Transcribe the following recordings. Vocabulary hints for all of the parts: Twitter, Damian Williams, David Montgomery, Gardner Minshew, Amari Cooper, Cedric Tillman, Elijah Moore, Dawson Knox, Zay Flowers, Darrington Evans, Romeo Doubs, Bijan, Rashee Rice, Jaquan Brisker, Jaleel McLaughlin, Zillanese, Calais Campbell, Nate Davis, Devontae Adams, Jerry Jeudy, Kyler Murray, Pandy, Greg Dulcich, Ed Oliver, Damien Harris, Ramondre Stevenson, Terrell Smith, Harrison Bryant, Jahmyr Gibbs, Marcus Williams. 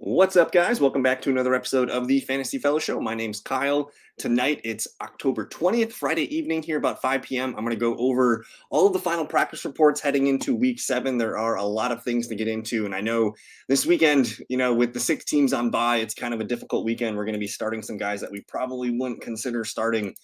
What's up, guys? Welcome back to another episode of the Fantasy Fellowship. My name's Kyle. Tonight, it's October 20th, Friday evening here about 5 p.m. I'm going to go over all of the final practice reports heading into week 7. There are a lot of things to get into, and I know this weekend, with the 6 teams on bye, it's kind of a difficult weekend. We're going to be starting some guys that we probably wouldn't consider starting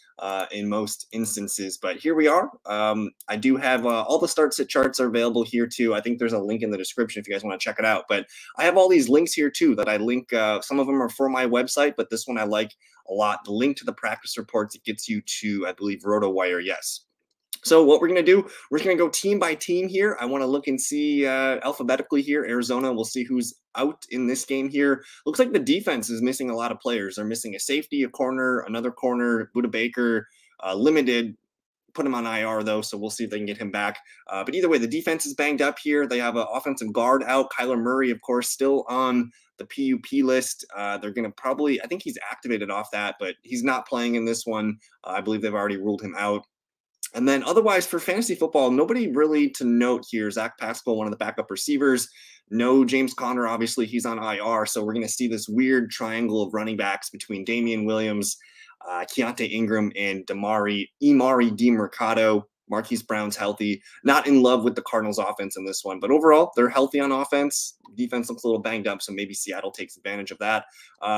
in most instances, but here we are. I do have all the start-sit charts are available here, too. I think there's a link in the description if you guys want to check it out, but I have all these links here, too, that I link. Some of them are for my website, but this one I like a lot. The link to the practice reports, it gets you to, I believe, RotoWire. Yes. So what we're going to do, we're just going to go team by team here. I want to look and see alphabetically here. Arizona, we'll see who's out in this game here. Looks like the defense is missing a lot of players. They're missing a safety, a corner, another corner, Budda Baker, limited. Put him on IR, though, so we'll see if they can get him back. But either way, the defense is banged up here. They have an offensive guard out. Kyler Murray, of course, still on the PUP list. They're going to probably – I think he's activated off that, but he's not playing in this one. I believe they've already ruled him out. And then otherwise, for fantasy football, nobody really to note here. Zach Paschal, one of the backup receivers. No James Connor, obviously. He's on IR, so we're going to see this weird triangle of running backs between Damian Williams, Keontae Ingram, and Damari Imari Di Mercado. Marquise Brown's healthy. Not in love with the Cardinals offense in this one, but overall, they're healthy on offense. Defense looks a little banged up, so maybe Seattle takes advantage of that.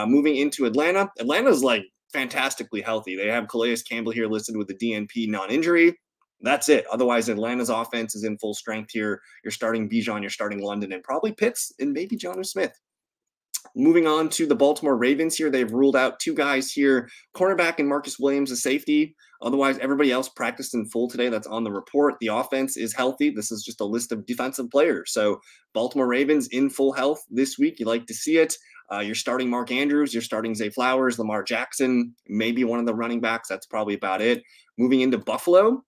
Moving into Atlanta. Atlanta's, like, fantastically healthy. They have Calais Campbell here listed with the DNP non-injury. That's it. Otherwise, Atlanta's offense is in full strength here. You're starting Bijan, you're starting London, and probably Pitts, and maybe Jonathan Smith. Moving on to the Baltimore Ravens here, they've ruled out two guys here, cornerback and Marcus Williams, a safety. Otherwise, everybody else practiced in full today. That's on the report. The offense is healthy. This is just a list of defensive players. So Baltimore Ravens in full health this week. You like to see it. You're starting Mark Andrews. You're starting Zay Flowers, Lamar Jackson, maybe one of the running backs. That's probably about it. Moving into Buffalo.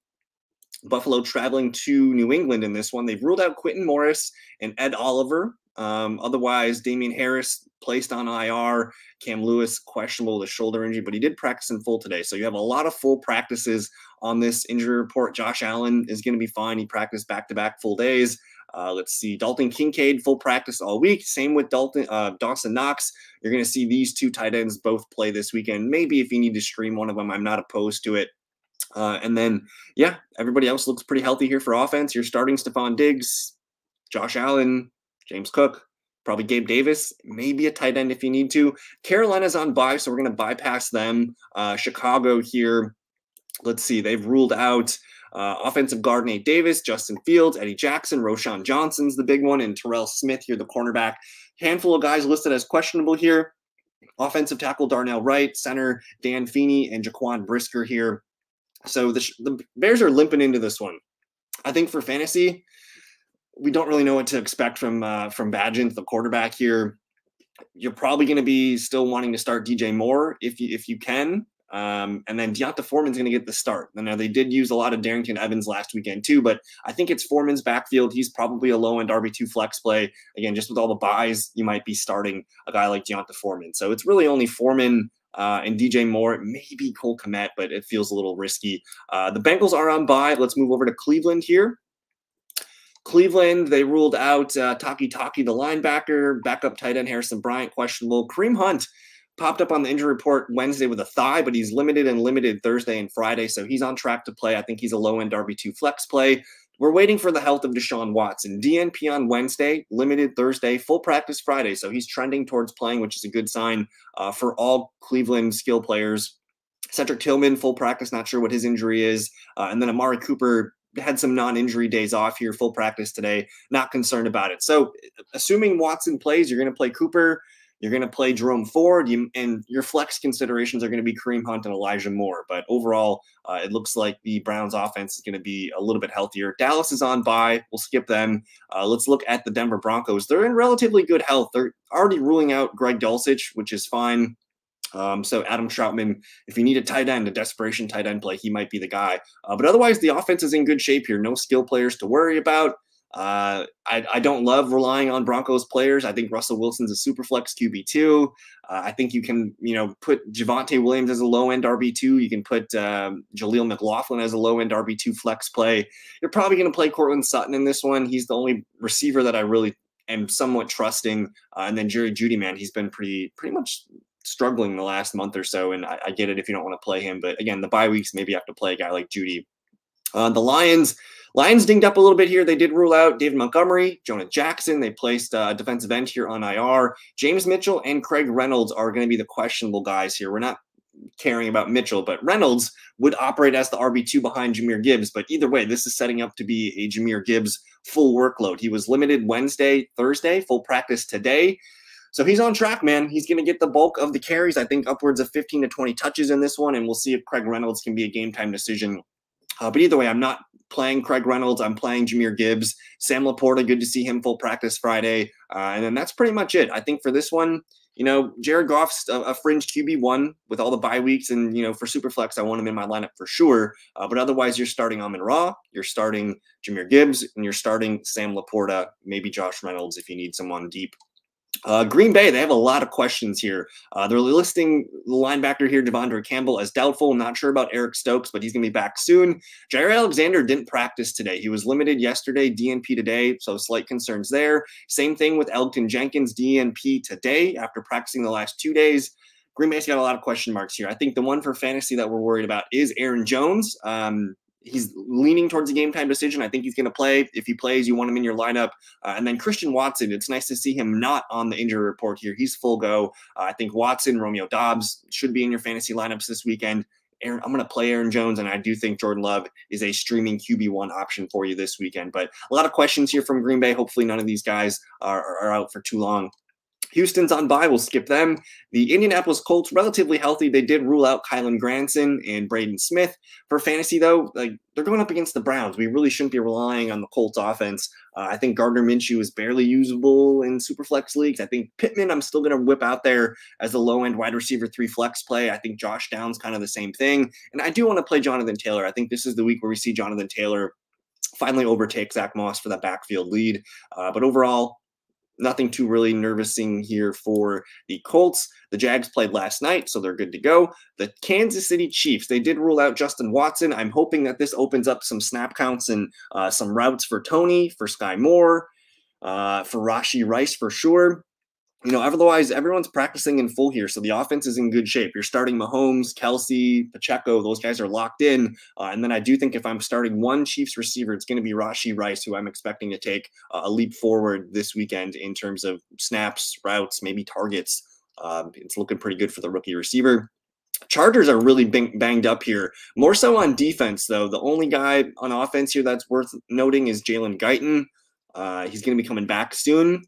Buffalo traveling to New England in this one. They've ruled out Quinton Morris and Ed Oliver. Otherwise, Damien Harris placed on IR, Cam Lewis questionable with a shoulder injury, but he did practice in full today. So you have a lot of full practices on this injury report. Josh Allen is going to be fine. He practiced back-to-back full days. Let's see, Dalton Kincaid, full practice all week. Same with Dawson Knox. You're going to see these two tight ends both play this weekend. Maybe if you need to stream one of them, I'm not opposed to it. And then, yeah, everybody else looks pretty healthy here for offense. You're starting Stephon Diggs, Josh Allen, James Cook, probably Gabe Davis, maybe a tight end if you need to. Carolina's on bye, so we're going to bypass them. Chicago here, let's see, they've ruled out offensive guard Nate Davis, Justin Fields, Eddie Jackson, Roschon Johnson's the big one, and Terrell Smith here, the cornerback. Handful of guys listed as questionable here. Offensive tackle Darnell Wright, center Dan Feeney, and Jaquan Brisker here. So the Bears are limping into this one. I think for fantasy, we don't really know what to expect from Badgins, the quarterback here. You're probably going to be still wanting to start DJ Moore if you can. And then Deonta Foreman's going to get the start. Now, they did use a lot of Darrington Evans last weekend too, but I think it's Foreman's backfield. He's probably a low-end RB2 flex play. Again, just with all the buys, you might be starting a guy like Deonta Foreman. So it's really only Foreman and DJ Moore, maybe Cole Kmet, but it feels a little risky. The Bengals are on bye. Let's move over to Cleveland here. Cleveland, they ruled out Taki, the linebacker, backup tight end Harrison Bryant, questionable. Kareem Hunt popped up on the injury report Wednesday with a thigh, but he's limited Thursday and Friday, so he's on track to play. I think he's a low-end RB2 flex play. We're waiting for the health of Deshaun Watson. DNP on Wednesday, limited Thursday, full practice Friday, so he's trending towards playing, which is a good sign for all Cleveland skill players. Cedric Tillman, full practice, not sure what his injury is. And then Amari Cooper had some non-injury days off here, full practice today, not concerned about it. So assuming Watson plays, you're going to play Cooper, you're going to play Jerome Ford, and your flex considerations are going to be Kareem Hunt and Elijah Moore. But overall, it looks like the Browns offense is going to be a little bit healthier. Dallas is on bye. We'll skip them. Let's look at the Denver Broncos. They're in relatively good health. They're already ruling out Greg Dulcich, which is fine. So Adam Trautman, if you need a tight end, a desperation tight end play, he might be the guy. But otherwise, the offense is in good shape here. No skill players to worry about. I don't love relying on Broncos players. I think Russell Wilson's a super flex QB2. I think you can, put Javonte Williams as a low-end RB2. You can put Jaleel McLaughlin as a low-end RB2 flex play. You're probably going to play Cortland Sutton in this one. He's the only receiver that I really am somewhat trusting. And then Jerry Jeudy, man, he's been pretty much struggling the last month or so. And I get it if you don't want to play him. But again, the bye weeks, maybe you have to play a guy like Jeudy. The Lions dinged up a little bit here. They did rule out David Montgomery, Jonah Jackson. They placed a defensive end here on IR. James Mitchell and Craig Reynolds are going to be the questionable guys here. We're not caring about Mitchell, but Reynolds would operate as the RB2 behind Jahmyr Gibbs. But either way, this is setting up to be a Jahmyr Gibbs full workload. He was limited Wednesday, Thursday, full practice today. So he's on track, man. He's going to get the bulk of the carries, I think upwards of 15 to 20 touches in this one, and we'll see if Craig Reynolds can be a game-time decision. But either way, I'm not playing Craig Reynolds. I'm playing Jahmyr Gibbs. Sam Laporta, good to see him full practice Friday. And then that's pretty much it. I think for this one, you know, Jared Goff's a fringe QB1 with all the bye weeks. And, you know, for Superflex, I want him in my lineup for sure. But otherwise, you're starting Amon-Ra, you're starting Jahmyr Gibbs, and you're starting Sam Laporta, maybe Josh Reynolds if you need someone deep. Green Bay, they have a lot of questions here. They're listing the linebacker here, Devondre Campbell, as doubtful. Not sure about Eric Stokes, but he's going to be back soon. Jaire Alexander didn't practice today. He was limited yesterday, DNP today, so slight concerns there. Same thing with Elgton Jenkins, DNP today after practicing the last 2 days. Green Bay's got a lot of question marks here. I think the one for fantasy that we're worried about is Aaron Jones. He's leaning towards a game-time decision. I think he's going to play. If he plays, you want him in your lineup. And then Christian Watson, it's nice to see him not on the injury report here. He's full go. I think Watson, Romeo Dobbs should be in your fantasy lineups this weekend. I'm going to play Aaron Jones, and I do think Jordan Love is a streaming QB1 option for you this weekend. But a lot of questions here from Green Bay. Hopefully none of these guys are out for too long. Houston's on bye. We'll skip them. The Indianapolis Colts, relatively healthy. They did rule out Kylan Granson and Braden Smith. For fantasy, though, like, they're going up against the Browns. We really shouldn't be relying on the Colts offense. I think Gardner Minshew is barely usable in Superflex leagues. I think Pittman, I'm still going to whip out there as the low-end wide receiver 3 flex play. I think Josh Downs kind of the same thing. And I do want to play Jonathan Taylor. I think this is the week where we see Jonathan Taylor finally overtake Zach Moss for that backfield lead. But overall, nothing too really nervousing here for the Colts. The Jags played last night, so they're good to go. The Kansas City Chiefs, they did rule out Justin Watson. I'm hoping that this opens up some snap counts and some routes for Tony, for Sky Moore, for Rashee Rice for sure. You know, otherwise, everyone's practicing in full here, so the offense is in good shape. You're starting Mahomes, Kelsey, Pacheco. Those guys are locked in. And then I do think if I'm starting one Chiefs receiver, it's going to be Rashee Rice, who I'm expecting to take a leap forward this weekend in terms of snaps, routes, maybe targets. It's looking pretty good for the rookie receiver. Chargers are really banged up here, more so on defense, though. The only guy on offense here that's worth noting is Jalen Guyton. He's going to be coming back soon.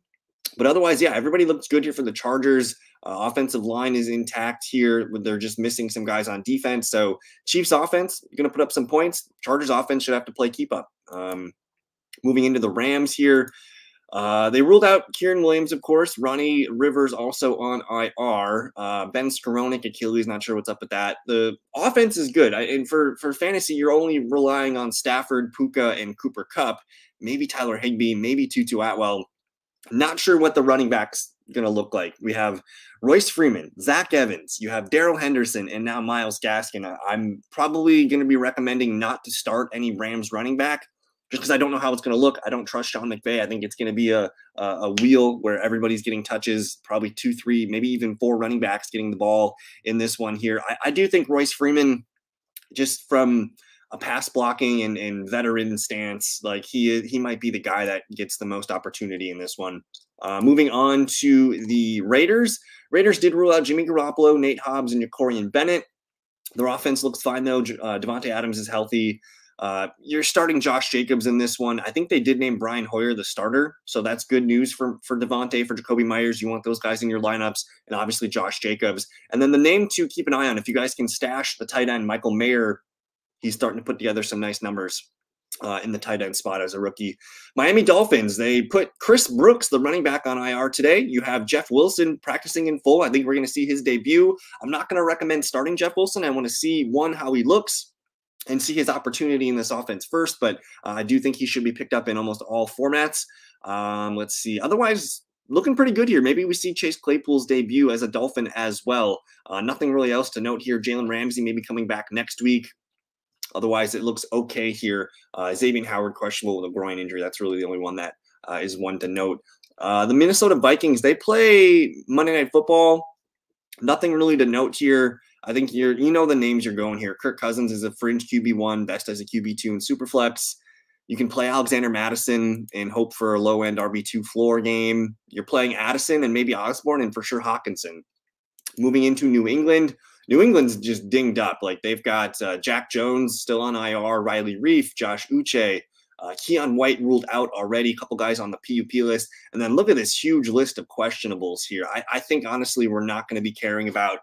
But otherwise, yeah, everybody looks good here for the Chargers. Offensive line is intact here. They're just missing some guys on defense. So Chiefs offense, you're going to put up some points. Chargers offense should have to play keep up. Moving into the Rams here. They ruled out Kieran Williams, of course. Ronnie Rivers also on IR. Ben Skowronek, Achilles, not sure what's up with that. The offense is good. And for fantasy, you're only relying on Stafford, Puka, and Cooper Kupp. Maybe Tyler Higbee, maybe Tutu Atwell. Not sure what the running back's going to look like. We have Royce Freeman, Zach Evans, you have Darrell Henderson, and now Myles Gaskin. I'm probably going to be recommending not to start any Rams running back just because I don't know how it's going to look. I don't trust Sean McVay. I think it's going to be a wheel where everybody's getting touches, probably 2, 3, maybe even 4 running backs getting the ball in this one here. I do think Royce Freeman, just from a pass blocking and veteran stance, like he might be the guy that gets the most opportunity in this one. Moving on to the Raiders. Raiders did rule out Jimmy Garoppolo, Nate Hobbs, and Jacorian Bennett. Their offense looks fine, though. Devontae Adams is healthy. You're starting Josh Jacobs in this one. I think they did name Brian Hoyer the starter, so that's good news for Devontae, for Jacoby Myers. You want those guys in your lineups, and obviously Josh Jacobs. And then the name to keep an eye on, if you guys can stash the tight end Michael Mayer. He's starting to put together some nice numbers in the tight end spot as a rookie. Miami Dolphins, they put Chris Brooks, the running back, on IR today. You have Jeff Wilson practicing in full. I think we're going to see his debut. I'm not going to recommend starting Jeff Wilson. I want to see, one, how he looks and see his opportunity in this offense first. But I do think he should be picked up in almost all formats. Let's see. Otherwise, looking pretty good here. Maybe we see Chase Claypool's debut as a Dolphin as well. Nothing really else to note here. Jalen Ramsey maybe coming back next week. Otherwise, it looks okay here. Xavier Howard questionable with a groin injury. That's really the only one that is one to note. The Minnesota Vikings, they play Monday Night Football. Nothing really to note here. I think you know the names you're going here. Kirk Cousins is a fringe QB1, best as a QB2 in Superflex. You can play Alexander Madison and hope for a low-end RB2 floor game. You're playing Addison and maybe Osborne and for sure Hawkinson. Moving into New England. New England's just dinged up. Like, they've got Jack Jones still on IR, Riley Reef, Josh Uche, Keon White ruled out already, a couple guys on the PUP list. And then look at this huge list of questionables here. I think, honestly, we're not going to be caring about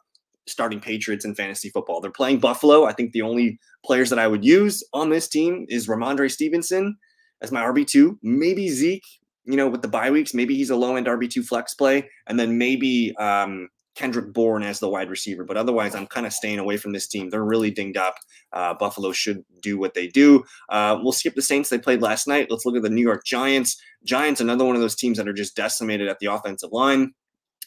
starting Patriots in fantasy football. They're playing Buffalo. I think the only players that I would use on this team is Ramondre Stevenson as my RB2, maybe Zeke, you know, with the bye weeks, maybe he's a low-end RB2 flex play, and then maybe Kendrick Bourne as the wide receiver. But otherwise, I'm kind of staying away from this team. They're really dinged up. Buffalo should do what they do. We'll skip the Saints they played last night. Let's look at the New York Giants. Giants, another one of those teams that are just decimated at the offensive line.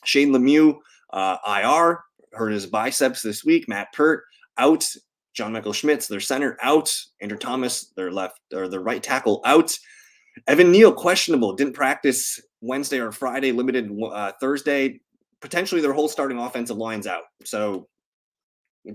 Shane Lemieux, IR, hurt his biceps this week. Matt Pert, out. John-Michael Schmitz, their center, out. Andrew Thomas, their left or their right tackle, out. Evan Neal, questionable. Didn't practice Wednesday or Friday, limited Thursday. Potentially their whole starting offensive line's out. So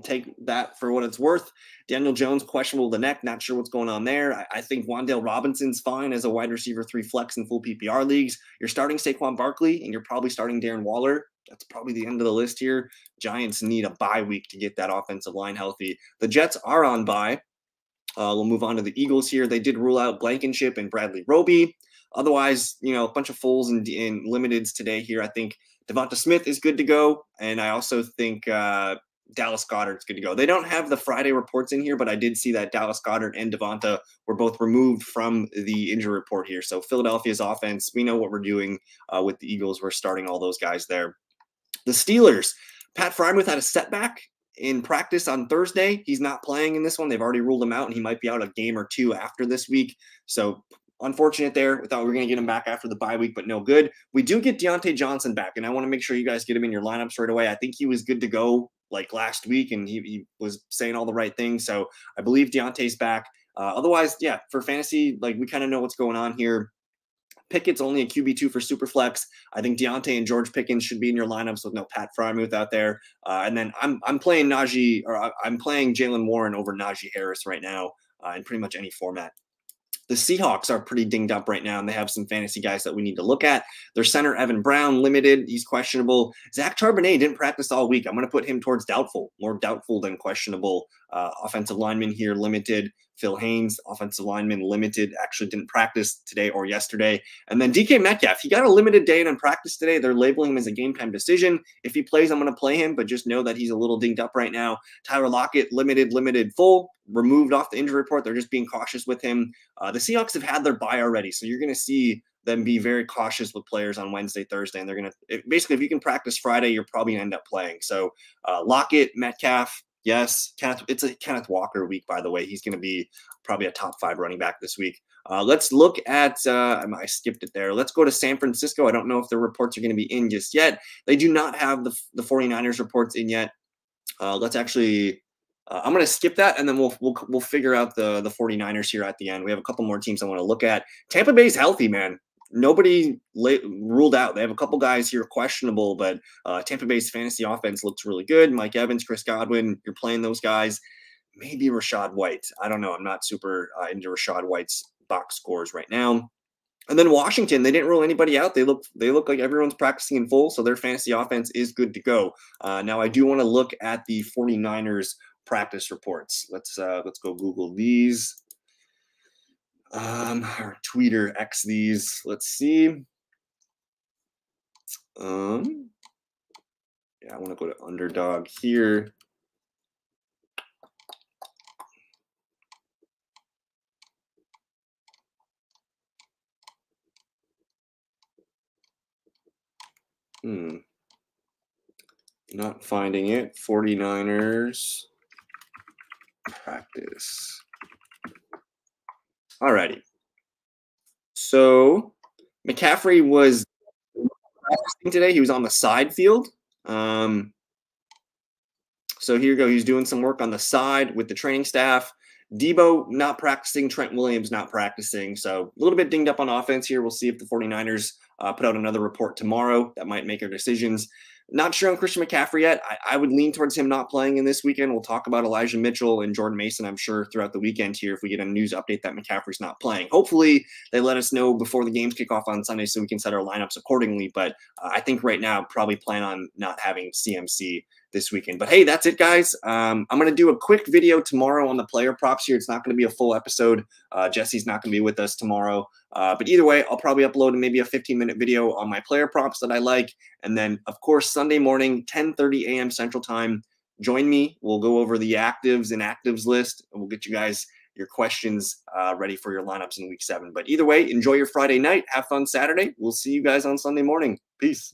take that for what it's worth. Daniel Jones, questionable to the neck. Not sure what's going on there. I think Wan'Dale Robinson's fine as a wide receiver 3 flex in full PPR leagues. You're starting Saquon Barkley, and you're probably starting Darren Waller. That's probably the end of the list here. Giants need a bye week to get that offensive line healthy. The Jets are on bye. We'll move on to the Eagles here. They did rule out Blankenship and Bradley Roby. Otherwise, you know, a bunch of fulls and limiteds today here. I think Devonta Smith is good to go, and I also think Dallas Goddard's good to go. They don't have the Friday reports in here, but I did see that Dallas Goddard and Devonta were both removed from the injury report here. So Philadelphia's offense, we know what we're doing with the Eagles. We're starting all those guys there. The Steelers, Pat Freiermuth had a setback in practice on Thursday. He's not playing in this one. They've already ruled him out, and he might be out a game or two after this week. So unfortunate there. We thought we were going to get him back after the bye week, but no good. We do get Deontay Johnson back, and I want to make sure you guys get him in your lineups right away. I think he was good to go like last week, and he was saying all the right things. So I believe Deontay's back. Otherwise, yeah, for fantasy, like, we kind of know what's going on here. Pickett's only a QB2 for Superflex. I think Deontay and George Pickens should be in your lineups with no Pat Freiermuth out there. And then I'm playing Jalen Warren over Najee Harris right now in pretty much any format. The Seahawks are pretty dinged up right now, and they have some fantasy guys that we need to look at. Their center, Evan Brown, limited. He's questionable. Zach Charbonnet didn't practice all week. I'm going to put him towards doubtful, more doubtful than questionable. Offensive lineman here, limited. Phil Haynes, offensive lineman, limited. Actually didn't practice today or yesterday. And then DK Metcalf, he got a limited day in practice today. They're labeling him as a game-time decision. If he plays, I'm going to play him, but just know that he's a little dinged up right now. Tyler Lockett, limited, full. Removed off the injury report. They're just being cautious with him. The Seahawks have had their bye already, so you're going to see them be very cautious with players on Wednesday, Thursday, and they're going to basically, if you can practice Friday, you're probably going to end up playing. So Lockett, Metcalf, yes. It's a Kenneth Walker week, by the way. He's going to be probably a top 5 running back this week. Let's look at I skipped it there. Let's go to San Francisco. I don't know if their reports are going to be in just yet. They do not have the 49ers reports in yet. Let's actually I'm going to skip that, and then we'll figure out the 49ers here at the end. We have a couple more teams I want to look at. Tampa Bay's healthy, man. Nobody ruled out. They have a couple guys here questionable, but Tampa Bay's fantasy offense looks really good. Mike Evans, Chris Godwin, you're playing those guys. Maybe Rachaad White. I don't know. I'm not super into Rachaad White's box scores right now. And then Washington, they didn't rule anybody out. They look like everyone's practicing in full, so their fantasy offense is good to go. Now I do want to look at the 49ers practice reports. Let's go Google these or Twitter X these. Let's see. Yeah, I want to go to Underdog here. Not finding it. 49ers practice. Alrighty. So McCaffrey was practicing today. He was on the side field. So here you go. He's doing some work on the side with the training staff. Debo not practicing. Trent Williams not practicing. So a little bit dinged up on offense here. We'll see if the 49ers put out another report tomorrow that might make our decisions. Not sure on Christian McCaffrey yet. I would lean towards him not playing in this weekend. We'll talk about Elijah Mitchell and Jordan Mason, I'm sure, throughout the weekend here if we get a news update that McCaffrey's not playing. Hopefully they let us know before the games kick off on Sunday so we can set our lineups accordingly. But I think right now probably plan on not having CMC this weekend. But hey, that's it, guys. I'm going to do a quick video tomorrow on the player props here. It's not going to be a full episode. Jesse's not going to be with us tomorrow. But either way, I'll probably upload maybe a 15-minute video on my player props that I like. And then, of course, Sunday morning, 10:30 a.m. Central Time, join me. We'll go over the actives and actives list, and we'll get you guys your questions ready for your lineups in Week 7. But either way, enjoy your Friday night. Have fun Saturday. We'll see you guys on Sunday morning. Peace.